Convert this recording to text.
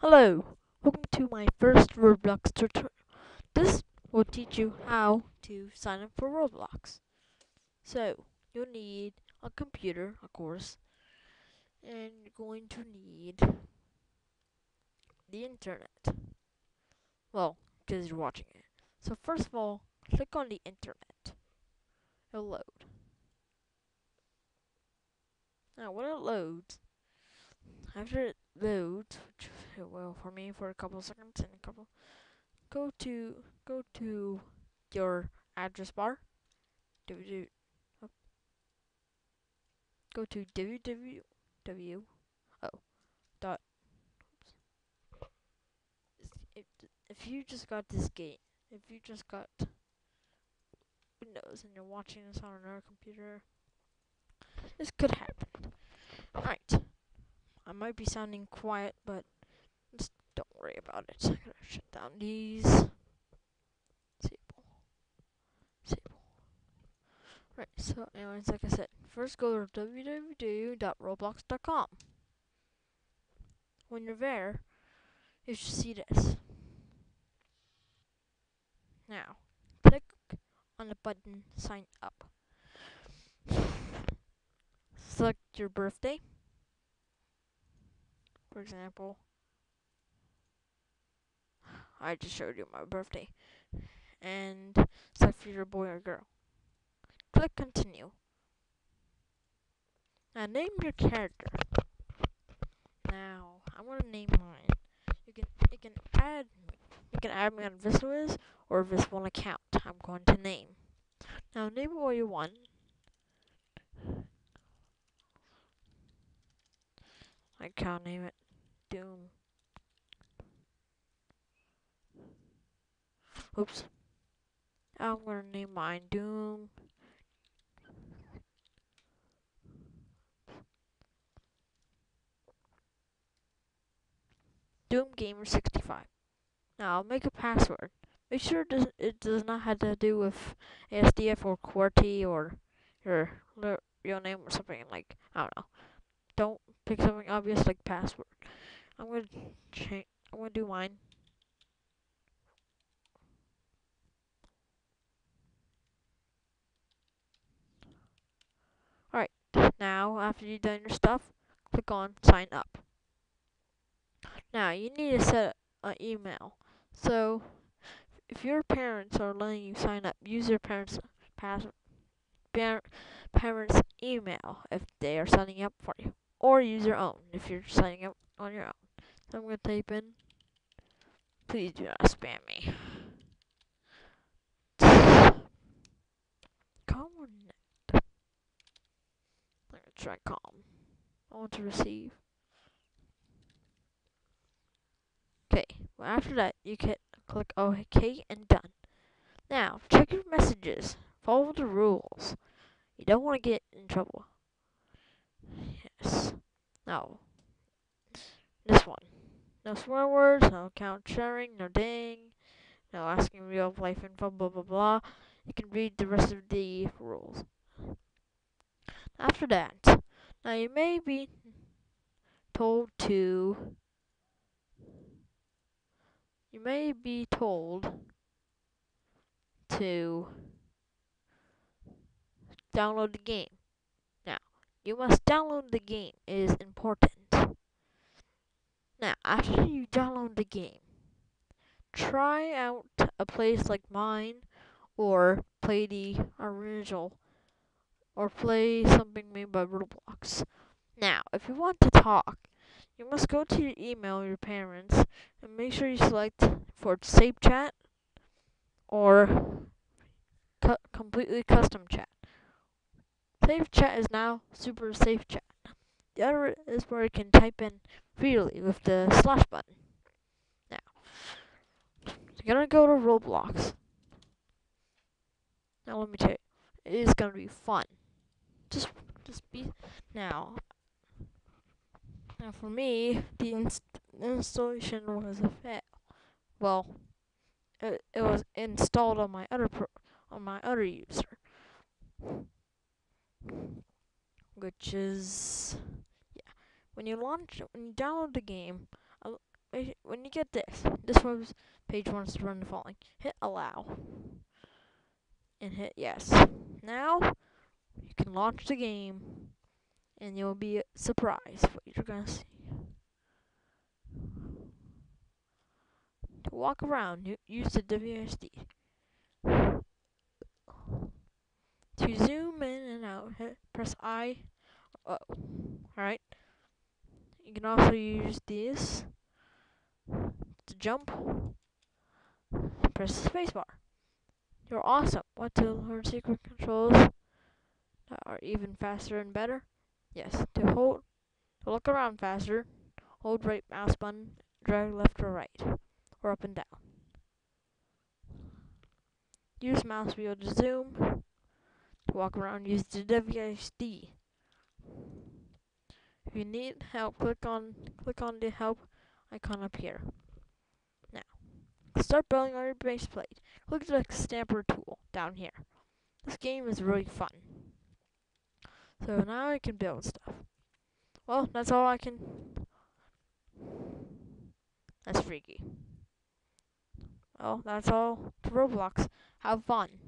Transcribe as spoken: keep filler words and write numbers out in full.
Hello, welcome to my first Roblox tutorial. This will teach you how to sign up for Roblox. So, you'll need a computer, of course, and you're going to need the internet. Well, because you're watching it. So first of all, click on the internet. It'll load. Now when it loads, after it loads, which it will for me for a couple of seconds and a couple, go to go to your address bar. W oh. Go to www. Oh, dot. Oops. If if you just got this game, if you just got Windows and you're watching this on another computer, this could happen. Alright. I might be sounding quiet, but just don't worry about it. I'm gonna shut down these. Disable. Disable. Right, so anyways, like I said, first go to w w w dot roblox dot com. When you're there, you should see this. Now, click on the button sign up. Select your birthday. For example, I just showed you my birthday, and select for your boy or girl. Click continue. Now name your character. Now I'm gonna name mine. You can you can add you can add me on VisWiz or this one account. I'm going to name. Now name it what you want. I can't name it. Doom. Oops. I'm gonna name mine Doom. Doom Gamer sixty-five. Now I'll make a password. Make sure it does, it does not have to do with A S D F or QWERTY or your real name or something like, I don't know. Don't pick something obvious like password. I'm gonna change. I'm gonna do mine. Alright, now after you've done your stuff, click on sign up. Now you need to set an email. So if your parents are letting you sign up, use your parents' pass par parents' email if they are signing up for you, or use your own if you're signing up on your own. I'm going to type in, please do not spam me. Calm or net? I'm going to try calm. I want to receive. Okay, well after that you can click OK and done. Now, check your messages. Follow the rules. You don't want to get in trouble. Yes. No. This one. No swear words, no account sharing, no dang, no asking real life info, blah blah blah. You can read the rest of the rules. After that, now you may be told to you may be told to download the game. Now, you must download the game. It is important. Now, after you download the game, try out a place like mine, or play the original, or play something made by Roblox. Now, if you want to talk, you must go to your email, your parents, and make sure you select for Save Chat, or cu completely custom chat. Safe chat is now super safe chat. The other is where you can type in freely with the slash button. Now, you're gonna go to Roblox. Now let me tell you, it is gonna be fun. Just, just be now. Now for me, the inst installation was a fail. Well, it it was installed on my other pro on my other user. Which is, yeah. When you launch, when you download the game, uh, when you get this, this web page wants to run the following. Hit allow. And hit yes. Now, you can launch the game. And you'll be surprised what you're going to see. To walk around, you use the W A S D. To zoom in and out, hit, press I. Uh oh. Alright. You can also use this to jump. Press the spacebar. You're awesome. Want to learn secret controls that are even faster and better? Yes. To hold, to look around faster, hold right mouse button, drag left or right, or up and down. Use mouse wheel to zoom. To walk around, use the W A S D. If you need help, click on click on the help icon up here. Now, start building on your base plate. Look at the stamper tool down here. This game is really fun. So now I can build stuff. Well, that's all I can. That's freaky. Well, that's all to Roblox. Have fun.